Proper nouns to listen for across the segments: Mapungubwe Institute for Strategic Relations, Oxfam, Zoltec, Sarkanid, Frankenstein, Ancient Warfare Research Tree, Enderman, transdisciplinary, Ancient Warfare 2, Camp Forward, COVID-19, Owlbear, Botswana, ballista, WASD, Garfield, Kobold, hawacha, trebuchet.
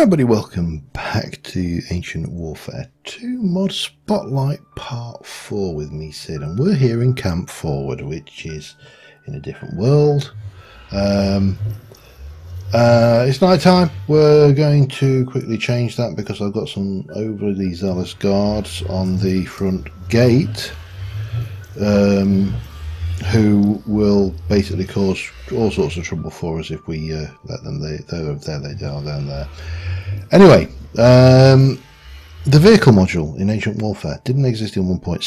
Hi everybody, welcome back to Ancient Warfare 2 Mod Spotlight Part 4 with me, Sid, and we're here in Camp Forward, which is in a different world. It's night time. We're going to quickly change that because I've got some overly zealous guards on the front gate who will basically cause all sorts of trouble for us if we let them. They are down there. Anyway, the vehicle module in Ancient Warfare didn't exist in 1.7,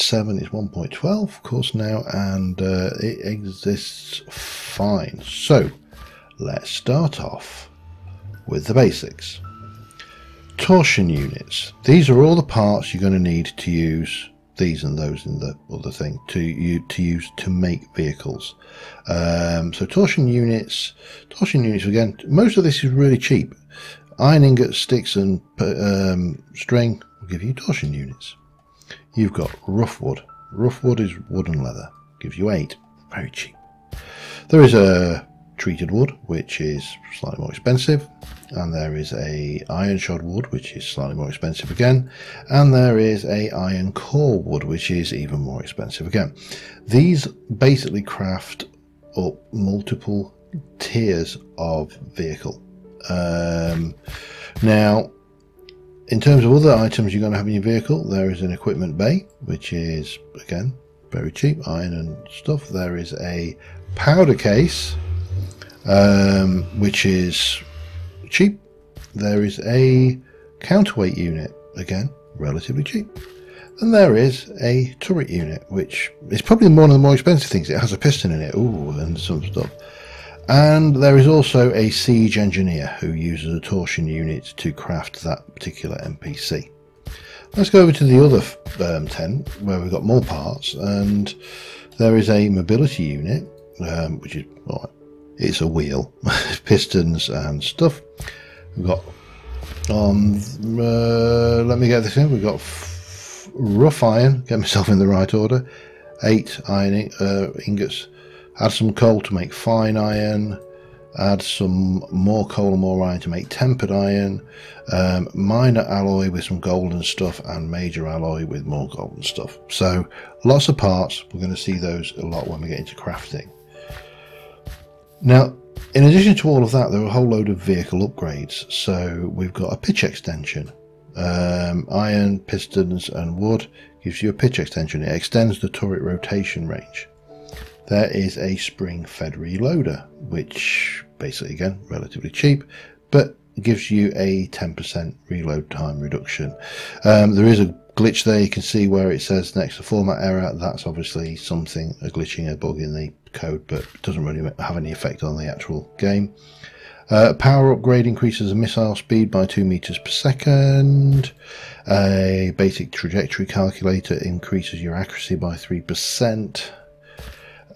it's 1.12 of course now, and it exists fine. So let's start off with the basics. Torsion units. These are all the parts you're going to need to use these and those in the other thing to use to make vehicles. So torsion units again. Most of this is really cheap. Iron ingots, sticks, and string will give you torsion units. You've got rough wood. Rough wood is wood and leather. Gives you 8. Very cheap. There is a treated wood, which is slightly more expensive, and there is a iron shod wood, which is slightly more expensive again, and there is a iron core wood, which is even more expensive again. These basically craft up multiple tiers of vehicle. Now, in terms of other items you're going to have in your vehicle, there is an equipment bay, which is again very cheap, iron and stuff. There is a powder case, which is cheap. There is a counterweight unit, again relatively cheap, and there is a turret unit, which is probably one of the more expensive things. It has a piston in it, ooh, and some stuff. And there is also a siege engineer who uses a torsion unit to craft that particular NPC. Let's go over to the other tent where we've got more parts, and there is a mobility unit, which is alright. It's a wheel, pistons and stuff. We've got let me get this in. We've got rough iron. Get myself in the right order. 8 iron ingots. Add some coal to make fine iron. Add some more coal and more iron to make tempered iron. Minor alloy with some golden stuff, and major alloy with more golden stuff. So lots of parts. We're going to see those a lot when we get into crafting. Now, in addition to all of that, there are a whole load of vehicle upgrades. So we've got a pitch extension. Iron, pistons and wood gives you a pitch extension. It extends the turret rotation range. There is a spring-fed reloader, which basically, again, relatively cheap, but gives you a 10% reload time reduction. There is a glitch there. You can see where it says next to format error. That's obviously something, a glitching, a bug in the code, but it doesn't really have any effect on the actual game. Power upgrade increases the missile speed by 2 meters per second. A basic trajectory calculator increases your accuracy by 3%.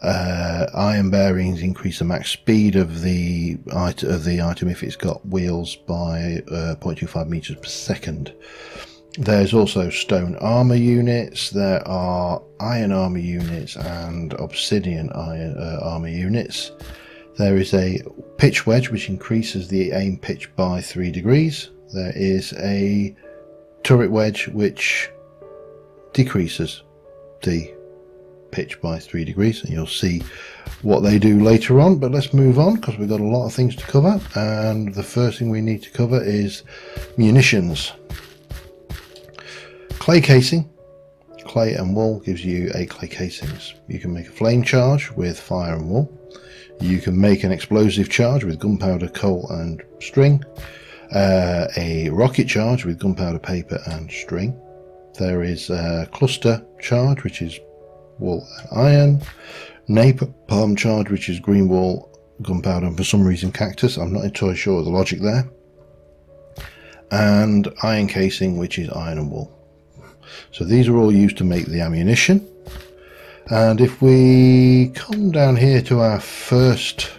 Iron bearings increase the max speed of the item if it's got wheels by 0.25 meters per second. There's also stone armor units, there are iron armor units and obsidian iron armor units. There is a pitch wedge, which increases the aim pitch by 3 degrees. There is a turret wedge, which decreases the pitch by 3 degrees, and you'll see what they do later on. But let's move on, because we've got a lot of things to cover, and the first thing we need to cover is munitions. Clay casing. Clay and wool gives you 8 clay casings. You can make a flame charge with fire and wool. You can make an explosive charge with gunpowder, coal and string. A rocket charge with gunpowder, paper and string. There is a cluster charge, which is wool and iron. Napalm charge, which is green wool, gunpowder and for some reason cactus. I'm not entirely sure of the logic there. And iron casing, which is iron and wool. So these are all used to make the ammunition. And if we come down here to our first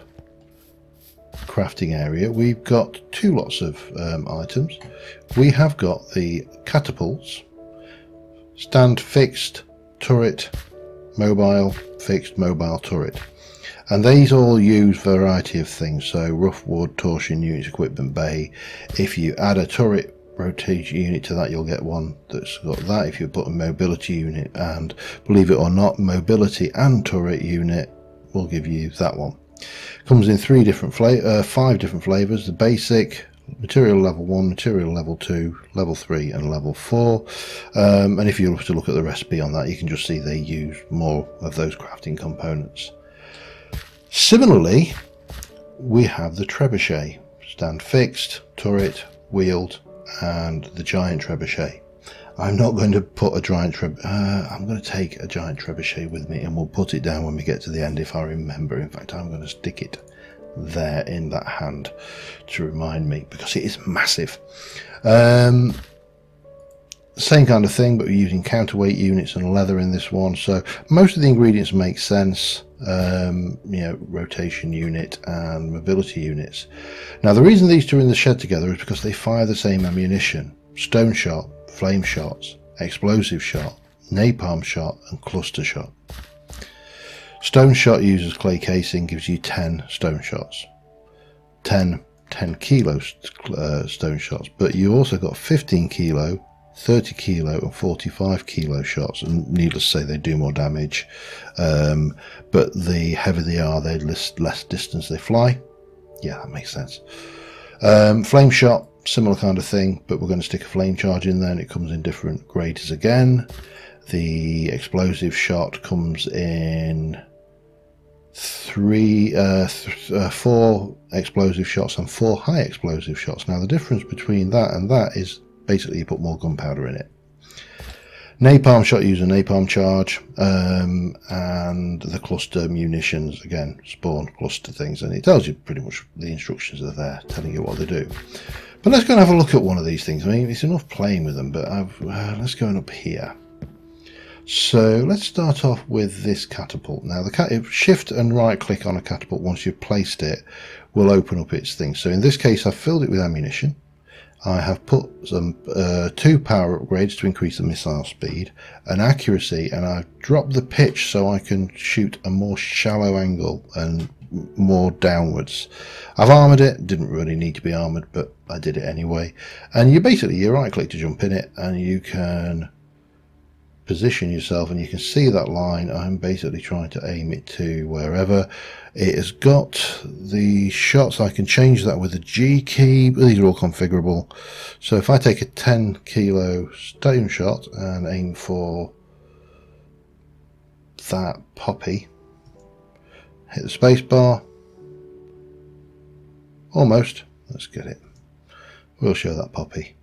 crafting area, we've got 2 lots of items. We have got the catapults, stand fixed, turret, mobile, fixed, mobile, turret. And these all use a variety of things, so rough wood, torsion units, equipment bay. If you add a turret rotation unit to that, you'll get one that's got that. If you put a mobility unit, and believe it or not, mobility and turret unit will give you that one. Comes in five different flavors: the basic, material level 1, material level 2, level 3 and level 4. And if you have to look at the recipe on that, you can just see they use more of those crafting components. Similarly, we have the trebuchet: stand fixed, turret, wield, and the giant trebuchet. I'm not going to put a giant trebuchet, I'm going to take a giant trebuchet with me, and we'll put it down when we get to the end if I remember. In fact, I'm going to stick it there in that hand to remind me, because it is massive. Same kind of thing, but we're using counterweight units and leather in this one, so most of the ingredients make sense. You know, rotation unit and mobility units. Now, the reason these two are in the shed together is because they fire the same ammunition: stone shot, flame shots, explosive shot, napalm shot and cluster shot. Stone shot uses clay casing, gives you 10 stone shots, 10 kilo stone shots, but you also got 15 kilo, 30 kilo and 45 kilo shots, and needless to say they do more damage, but the heavier they are, they less distance they fly. Yeah, that makes sense. Flame shot, similar kind of thing, but we're going to stick a flame charge in there, and it comes in different graders again. The explosive shot comes in four explosive shots and 4 high explosive shots. Now, the difference between that and that is basically you put more gunpowder in it. Napalm shot uses a napalm charge, and the cluster munitions, again, spawn cluster things, and it tells you pretty much, the instructions are there telling you what they do. But let's go and have a look at one of these things. I mean, it's enough playing with them, but let's go up here. So let's start off with this catapult. Now, if shift and right click on a catapult once you've placed it, will open up its thing. So in this case, I've filled it with ammunition. I have put some 2 power upgrades to increase the missile speed and accuracy, and I've dropped the pitch so I can shoot a more shallow angle and more downwards. I've armoured it, didn't really need to be armoured, but I did it anyway. And you right click to jump in it, and you can position yourself, and you can see that line. I'm basically trying to aim it to wherever. It has got the shots. I can change that with the G key. These are all configurable. So if I take a 10 kilo stone shot and aim for that poppy, hit the space bar. Almost. Let's get it. We'll show that poppy.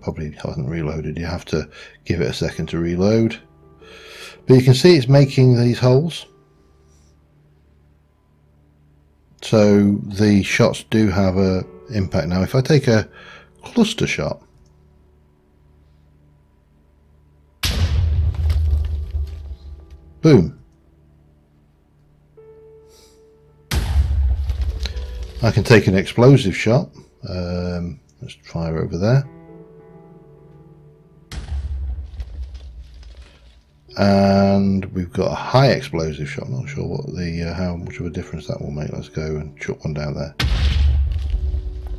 Probably hasn't reloaded. You have to give it a second to reload, but you can see it's making these holes, so the shots do have a impact. Now, if I take a cluster shot, boom, I can take an explosive shot. Let's fire over there. And we've got a high explosive shot. I'm not sure what the how much of a difference that will make. Let's go and chuck one down there.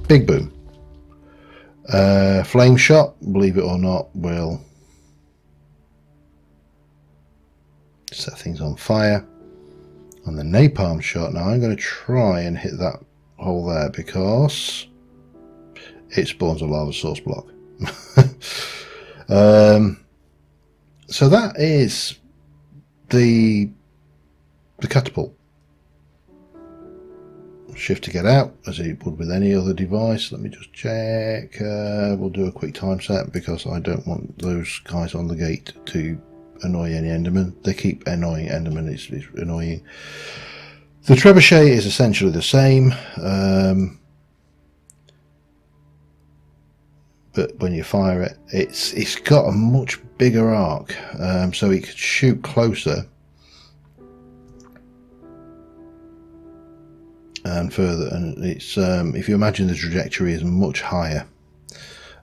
Big boom. Flame shot, believe it or not, will set things on fire. And the napalm shot. Now I'm going to try and hit that hole there because it spawns a lava source block. So that is the catapult. Shift to get out, as it would with any other device. Let me just check. We'll do a quick time set because I don't want those guys on the gate to annoy any Enderman. They keep annoying Enderman. It's annoying. The trebuchet is essentially the same. But when you fire it, it's got a much bigger arc, so it could shoot closer and further, and it's if you imagine, the trajectory is much higher.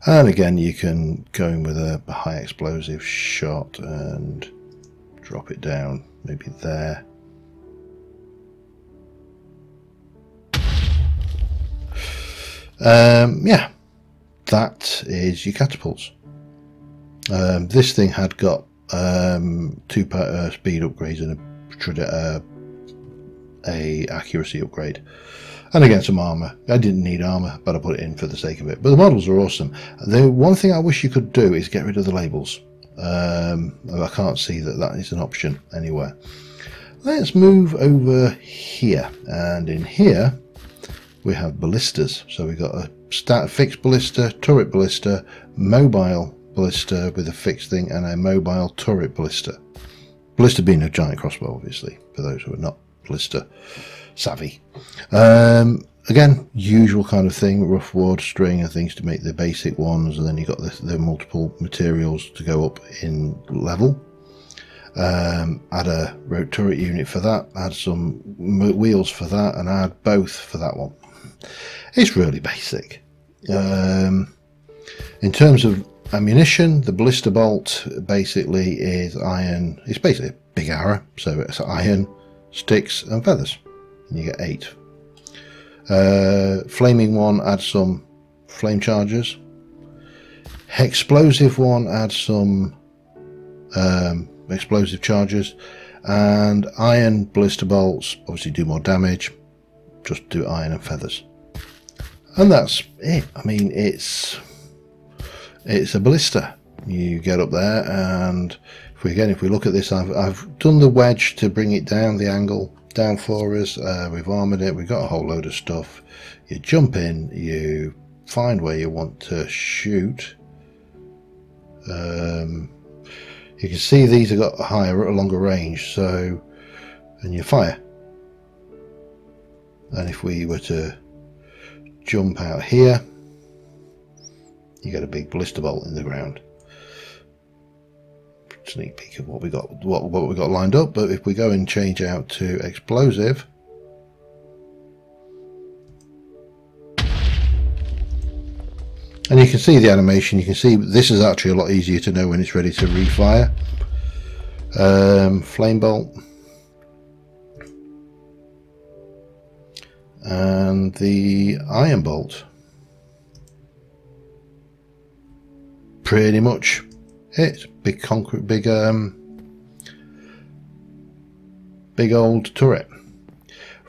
And again, you can go in with a high explosive shot and drop it down, maybe there. Yeah, that is your catapults. This thing had got two speed upgrades and a accuracy upgrade, and again some armor. I didn't need armor, but I put it in for the sake of it. But the models are awesome. The one thing I wish you could do is get rid of the labels. I can't see that that is an option anywhere. Let's move over here, and in here we have ballistas. So we've got a fixed ballista, turret ballista, mobile ballista with a fixed thing, and a mobile turret ballista. Ballista being a giant crossbow, obviously, for those who are not ballista savvy. Again, usual kind of thing, rough ward, string and things to make the basic ones, and then you've got the multiple materials to go up in level. Add a rope turret unit for that, add some wheels for that, and add both for that one. It's really basic. In terms of ammunition, the ballista bolt basically is iron. It's basically a big arrow, so it's iron, sticks and feathers, and you get 8. Flaming one, add some flame chargers. Explosive one, add some explosive chargers. And iron ballista bolts obviously do more damage, just do iron and feathers, and that's it. I mean, it's a ballista. You get up there, and if we look at this, I've done the wedge to bring it down, the angle down for us. We've armored it, we've got a whole load of stuff. You jump in, you find where you want to shoot. You can see these have got a higher or longer range, so, and you fire. And if we were to jump out here, you get a big ballista bolt in the ground. Sneak peek of what we got, what we got lined up. But if we go and change out to explosive, and you can see the animation, you can see this is actually a lot easier to know when it's ready to refire. Flame bolt, and the iron bolt pretty much hit. Big concrete, big old turret.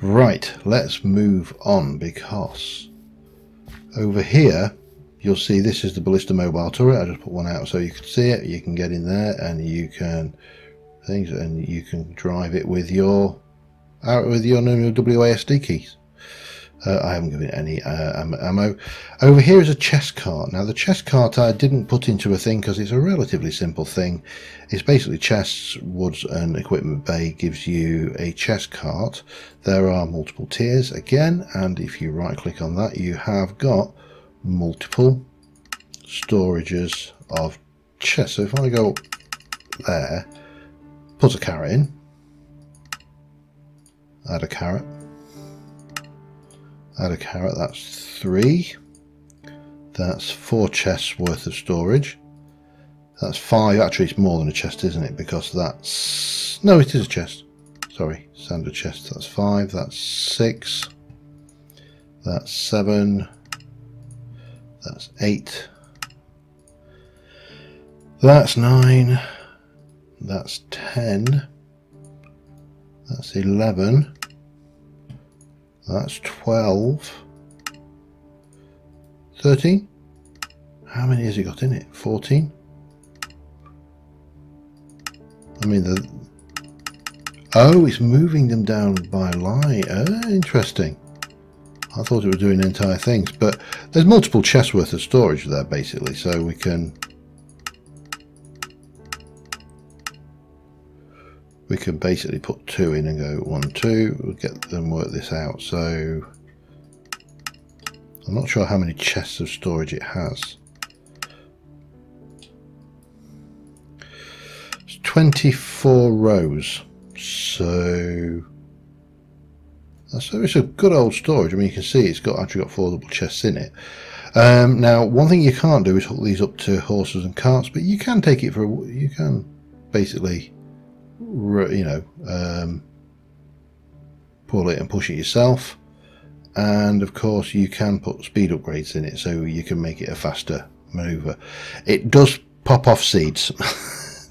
Right, let's move on, because over here you'll see this is the ballista mobile turret. I just put one out so you can see it. You can get in there and you can drive it with your normal WASD keys. I haven't given it any ammo. Over here is a chest cart. Now the chest cart I didn't put into a thing because it's a relatively simple thing. It's basically chests, woods and equipment bay gives you a chest cart. There are multiple tiers again, and if you right click on that you have got multiple storages of chests. So if I go there, put a carrot in, add a carrot, add a carrot, that's 3, that's 4 chests worth of storage, that's 5, actually it's more than a chest, isn't it, because that's, no it is a chest, sorry, standard chest, that's 5, that's 6, that's 7, that's 8, that's 9, that's 10, that's 11, that's 12, 13, how many has it got in it, 14, I mean oh, it's moving them down by line, interesting, I thought it was doing entire things, but there's multiple chests worth of storage there basically, so we can basically put 2 in and go 1, 2, we'll get them, work this out. So I'm not sure how many chests of storage it has. It's 24 rows, so it's a good old storage. I mean, you can see it's actually got 4 double chests in it. Now one thing you can't do is hook these up to horses and carts, but you can take it for a, you can basically pull it and push it yourself. and of course you can put speed upgrades in it so you can make it a faster maneuver. It does pop off seeds.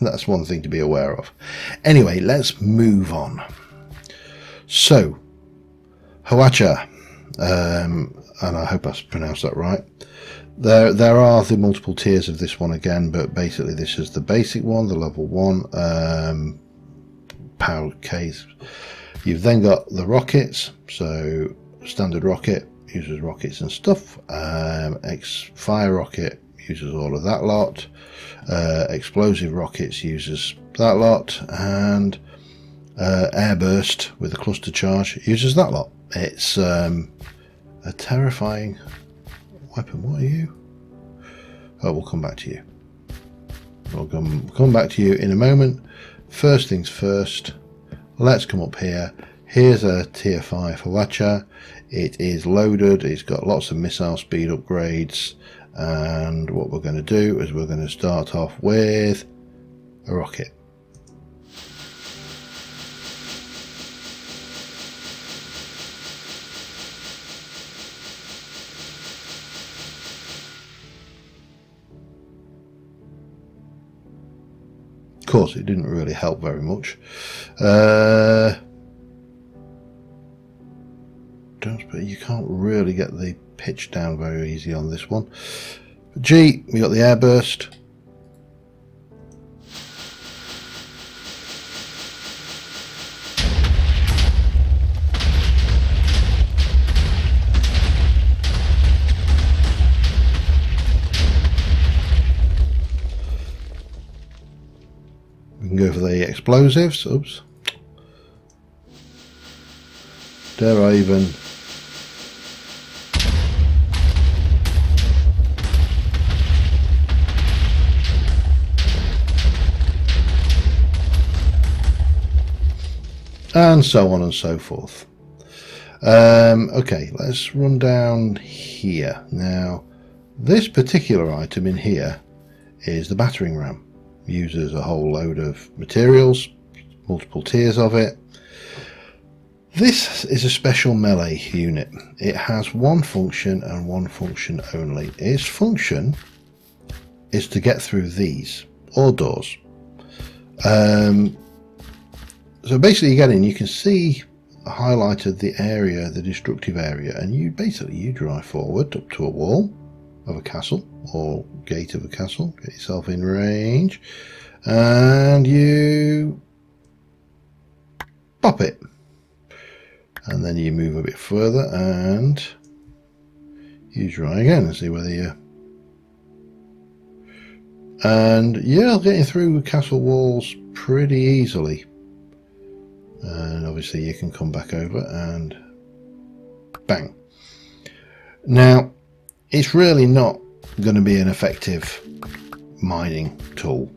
That's one thing to be aware of. Anyway, let's move on. So, hawacha, and I hope I pronounced that right. There are the multiple tiers of this one again, but basically this is the basic one, the level one, powered case. You've then got the rockets, so standard rocket uses rockets and stuff, fire rocket uses all of that lot, explosive rockets uses that lot, and air burst with a cluster charge uses that lot. It's a terrifying weapon. What are you? Oh, we'll come back to you. We'll come back to you in a moment. First things first, let's come up here. Here's a tier 5 hawacha. It is loaded, it's got lots of missile speed upgrades, and what we're going to do is we're going to start off with a rocket. Of course, it didn't really help very much. But you can't really get the pitch down very easy on this one. But gee, we got the air burst. We can go for the explosives. Oops. Dare I even... and so on and so forth. Okay, let's run down here. Now, this particular item in here is the battering ram. Uses a whole load of materials, multiple tiers of it. This is a special melee unit. It has one function and one function only. Its function is to get through these, or doors. So basically, again, you can see highlighted the area, the destructive area, and you drive forward up to a wall of a castle or gate of a castle, get yourself in range, and you pop it, and then you move a bit further and you try again and see whether you. And yeah, getting through castle walls pretty easily. And obviously you can come back over and bang. Now, it's really not going to be an effective mining tool.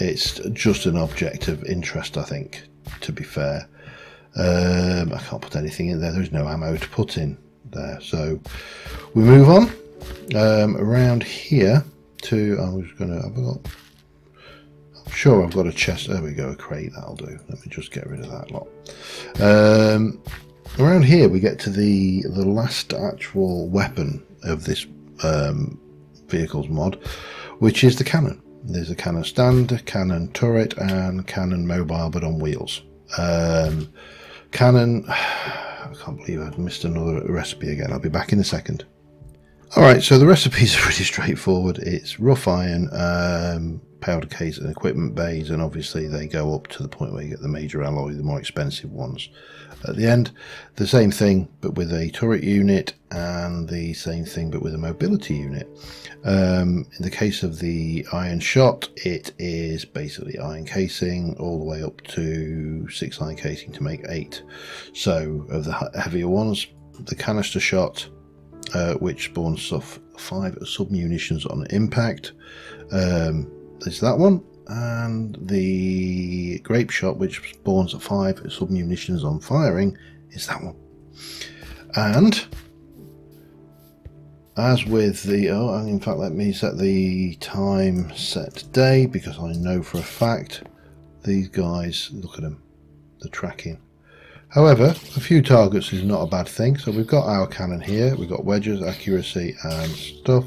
It's just an object of interest, I think, to be fair. I can't put anything in there. There's no ammo to put in there. So we move on around here to... Sure, I've got a chest. There we go, a crate, that'll do. Let me just get rid of that lot. Around here we get to the last actual weapon of this vehicle's mod, which is the cannon. There's a cannon stand, a cannon turret, and cannon mobile but on wheels. Cannon, I can't believe I've missed another recipe again. I'll be back in a second. Alright, so the recipes are pretty straightforward. It's rough iron, powder case and equipment bays, and obviously they go up to the point where you get the major alloy, the more expensive ones. At the end, the same thing but with a turret unit, and the same thing but with a mobility unit. In the case of the iron shot, it is basically iron casing all the way up to 6 iron casing to make 8. So of the heavier ones, the canister shot, which spawns 5 submunitions on impact, is that one, and the grape shot, which spawns 5 submunitions on firing, is that one. And as with the and in fact, let me set the time set day, because I know for a fact these guys, look at them, the tracking However, a few targets is not a bad thing. So we've got our cannon here. We've got wedges, accuracy and stuff.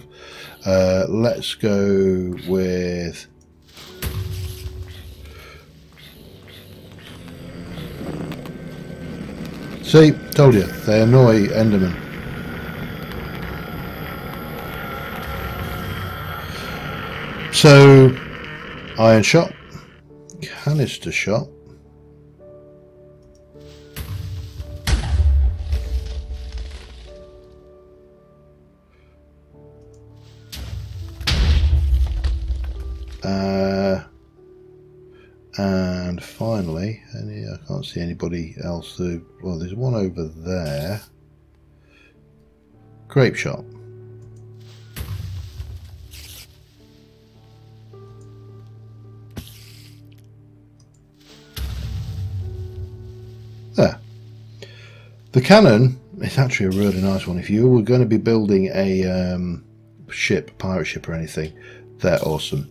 Let's go with... See, told you, they annoy Enderman. So, iron shot, canister shot. And finally, I can't see anybody else who, well, there's one over there. Grape shot. There. The cannon is actually a really nice one. If you were going to be building a ship, pirate ship or anything, they're awesome.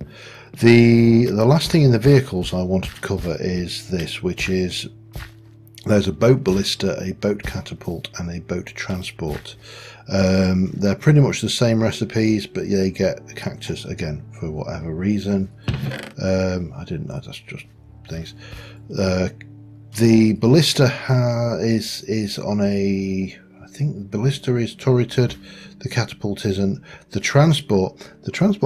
The last thing in the vehicles I wanted to cover is this, which is there's a boat ballista, a boat catapult and a boat transport. They're pretty much the same recipes, but they get cactus again for whatever reason. I didn't know, that's just things. The ballista is on a... I think the ballista is turreted, the catapult isn't. The transport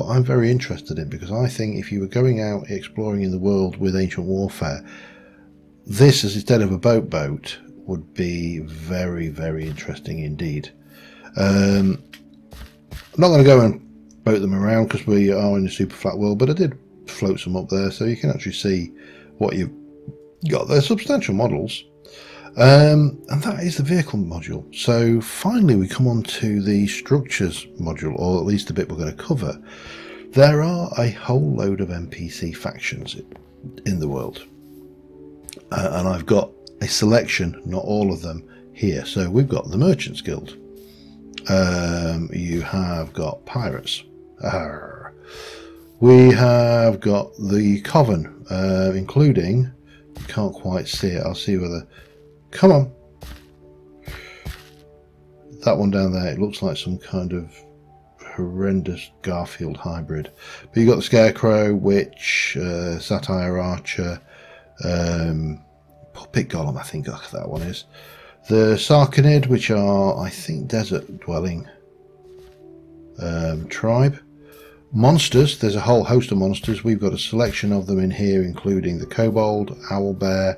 I'm very interested in, because I think if you were going out exploring in the world with Ancient Warfare, this is instead of a boat would be very, very interesting indeed. I'm not going to go and boat them around because we are in a super flat world, but I did float some up there so you can actually see what you've got. They're substantial models. And that is the vehicle module. So finally we come on to the structures module, or at least the bit we're going to cover. There are a whole load of NPC factions in the world, and I've got a selection, not all of them, here. So we've got the Merchants Guild, you have got pirates, we have got the Coven, including, you can't quite see it, I'll see whether... Come on. That one down there, it looks like some kind of horrendous Garfield hybrid. But you've got the Scarecrow, Witch, Satire Archer, Puppet Golem, I think that one is. The Sarkanid, which are, I think, desert-dwelling tribe. Monsters, there's a whole host of monsters. We've got a selection of them in here, including the Kobold, Owlbear.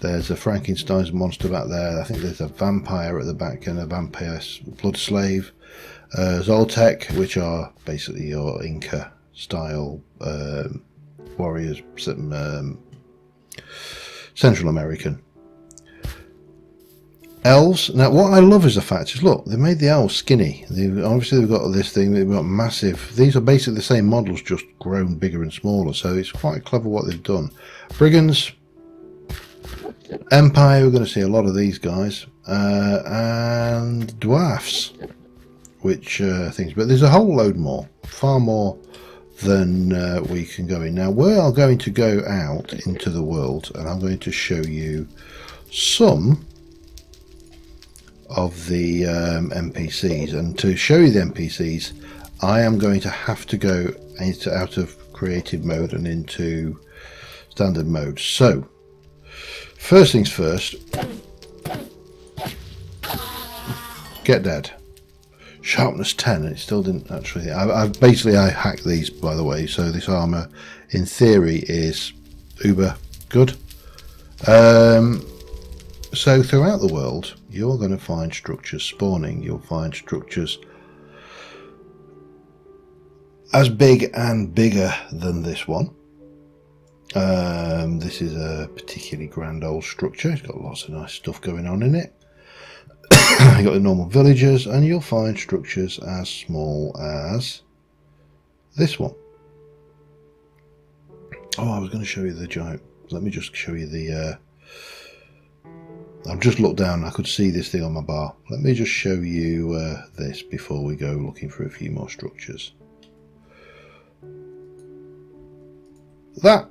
There's a Frankenstein's monster back there. I think there's a vampire at the back and a vampire blood slave. Zoltec, which are basically your Inca style warriors, Central American. Elves. Now what I love is the fact is, look, they made the elves skinny. Obviously they've got this thing, they've got massive, these are basically the same models, just grown bigger and smaller, so it's quite clever what they've done. Brigands, Empire, we're going to see a lot of these guys, and dwarfs, which things, but there's a whole load more, far more than we can go in. Now we are going to go out into the world and I'm going to show you some of the NPCs, and to show you the NPCs I am going to have to go out of creative mode and into standard mode. So first things first, get dead. Sharpness 10, and it still didn't actually... I hacked these, by the way, so this armour in theory is uber good. So throughout the world you're going to find structures spawning. You'll find structures as big and bigger than this one. This is a particularly grand old structure. It's got lots of nice stuff going on in it. You've got the normal villagers, and you'll find structures as small as this one. Oh, I was going to show you the giant. Let me just show you the... I've just looked down and I could see this thing on my bar. Let me just show you this before we go looking for a few more structures. That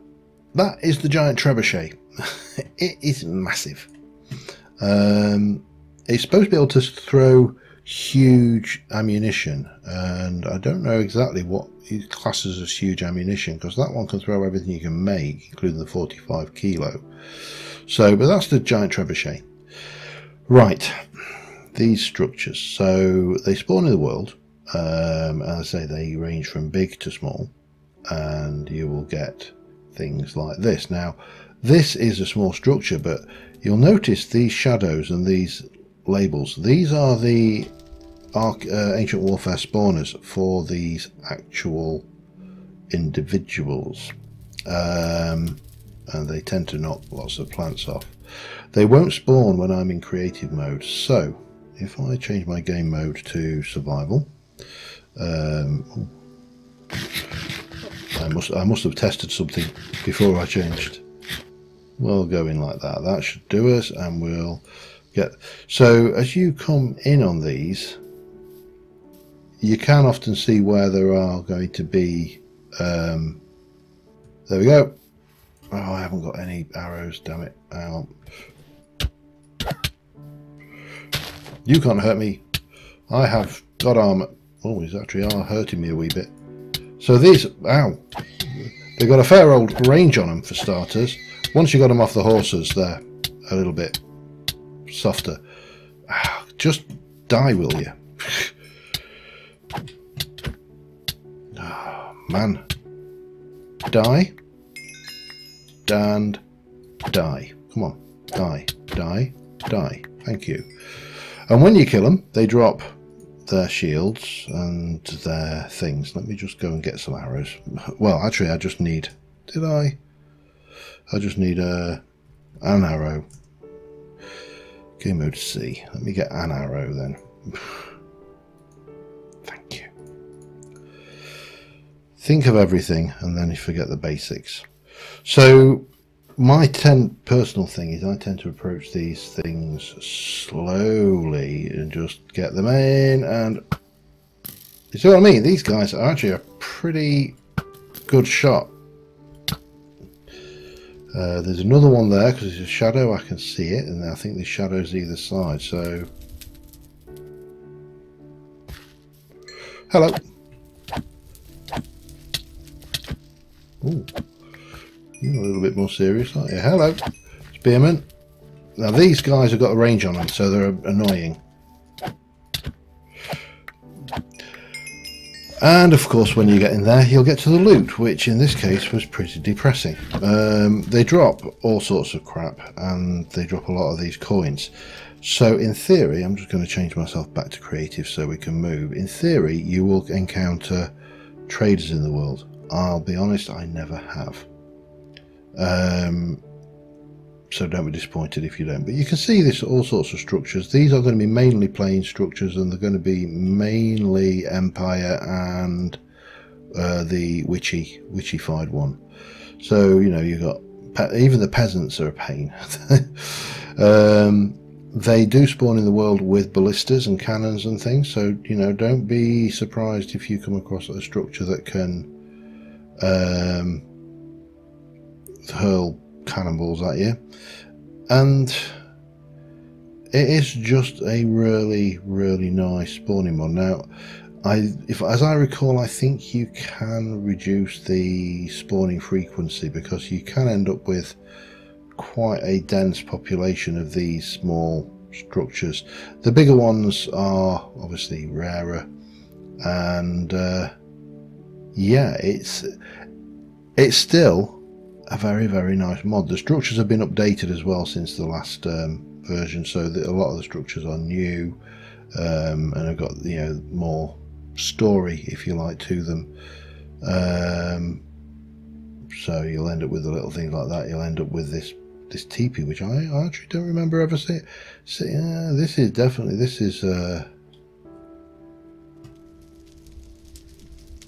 is the giant trebuchet. It is massive. It's supposed to be able to throw huge ammunition, and I don't know exactly what it classes as huge ammunition, because that one can throw everything you can make, including the 45 kilo. So, but that's the giant trebuchet. Right, these structures, so they spawn in the world, as I say, they range from big to small, and you will get things like this. Now this is a small structure, but you'll notice these shadows and these labels. These are the Ancient Warfare spawners for these actual individuals, and they tend to knock lots of plants off. They won't spawn when I'm in creative mode, so if I change my game mode to survival, I must have tested something before I changed. We'll go in like that. That should do us, and we'll get. So as you come in on these, you can often see where there are going to be. There we go. Oh, I haven't got any arrows. Damn it! Hang on. You can't hurt me. I have got armor. Oh, these actually are hurting me a wee bit. So these, ow, they've got a fair old range on them for starters. Once you got them off the horses, they're a little bit softer. Ah, just die, will you? Oh, man. Die. And die. Come on. Die. Die. Die. Thank you. And when you kill them, they drop their shields and their things. Let me just go and get some arrows. Well, actually, I just need... Did I... I just need an arrow. Game mode C. Let me get an arrow then. Thank you. Think of everything and then you forget the basics. So my personal thing is I tend to approach these things slowly and just get them in, and you see what I mean? These guys are actually a pretty good shot. There's another one there because it's a shadow. I can see it, and I think the shadow's either side. So, hello. Ooh, you're a little bit more serious, aren't you? Hello, Spearman. Now these guys have got a range on them, so they're annoying. And of course when you get in there you'll get to the loot, which in this case was pretty depressing. They drop all sorts of crap, and they drop a lot of these coins. So in theory, I'm just going to change myself back to creative so we can move. In theory you will encounter traders in the world. I'll be honest, I never have. So don't be disappointed if you don't. But you can see this, all sorts of structures. These are going to be mainly plain structures, and they're going to be mainly Empire and the witchy-fied one. So, you know, you've got... Even the peasants are a pain. They do spawn in the world with ballistas and cannons and things. So, you know, don't be surprised if you come across a structure that can hurl cannonballs at you. And it is just a really nice spawning one. Now as I recall I think you can reduce the spawning frequency, because you can end up with quite a dense population of these small structures. The bigger ones are obviously rarer, and yeah, it's still a very nice mod. The structures have been updated as well since the last version, so that a lot of the structures are new, and have got, you know, more story, if you like, to them. So you'll end up with a little thing like that. You'll end up with this teepee, which I actually don't remember ever seeing. Yeah, this is definitely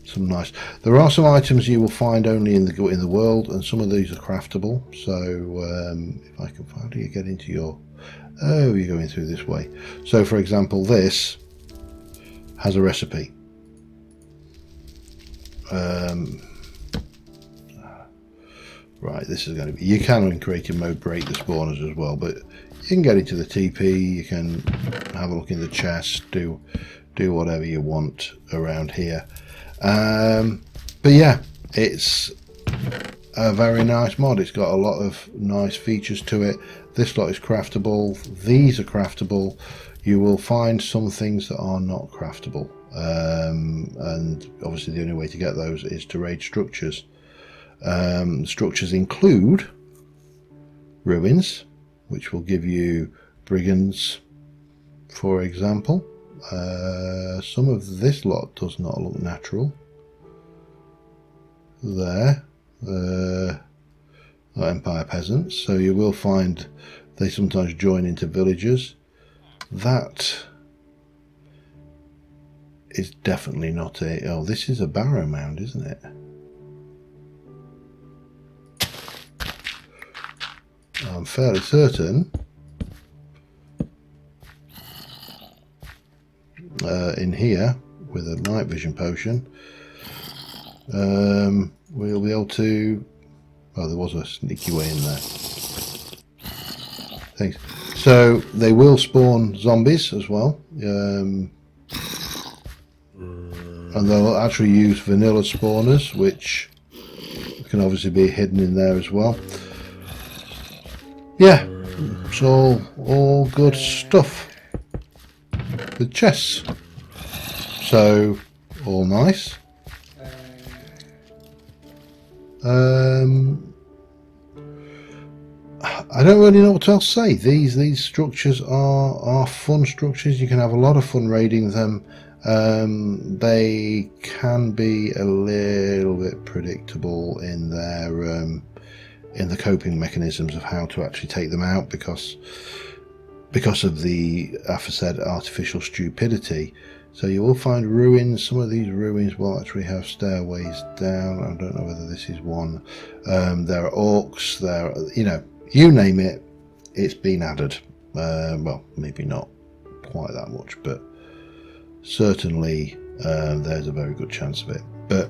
some nice. There are some items you will find only in the world, and some of these are craftable. So if I can find you, get into your... Oh, you're going through this way. So for example, this has a recipe. Right, this is going to be... You can in creative mode break the spawners as well, but you can get into the TP, you can have a look in the chest, do whatever you want around here. But yeah, it's a very nice mod. It's got a lot of nice features to it. This lot is craftable. These are craftable. You will find some things that are not craftable. And obviously the only way to get those is to raid structures. Structures include ruins, which will give you brigands, for example. Some of this lot does not look natural. There, Empire peasants. So you will find they sometimes join into villages. That is definitely not a... Oh, this is a barrow mound, isn't it? I'm fairly certain in here with a night vision potion we'll be able to... Oh, there was a sneaky way in there. Thanks. So they will spawn zombies as well, and they'll actually use vanilla spawners, which can obviously be hidden in there as well. Yeah, it's all good stuff. The chests, so all nice. I don't really know what to else say. These structures are fun structures. You can have a lot of fun raiding them. They can be a little bit predictable in their... in the coping mechanisms of how to actually take them out, because of the aforesaid artificial stupidity. So you will find ruins. Some of these ruins will actually have stairways down. I don't know whether this is one. There are orcs, there are, you know, you name it, it's been added. Well, maybe not quite that much, but certainly there's a very good chance of it. But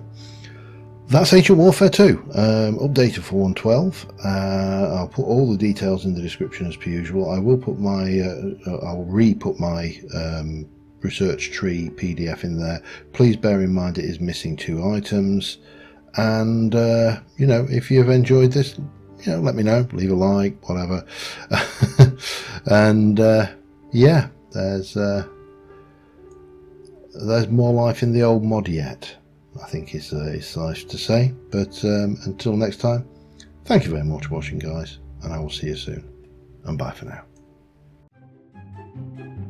that's Ancient Warfare 2, updated for 1.12. I'll put all the details in the description as per usual. I will put my, I'll re-put my research tree PDF in there. Please bear in mind it is missing 2 items. And you know, if you've enjoyed this, you know, let me know. Leave a like, whatever. And yeah, there's more life in the old mod yet, I think it's nice to say. But until next time, thank you very much for watching, guys, and I will see you soon, and bye for now.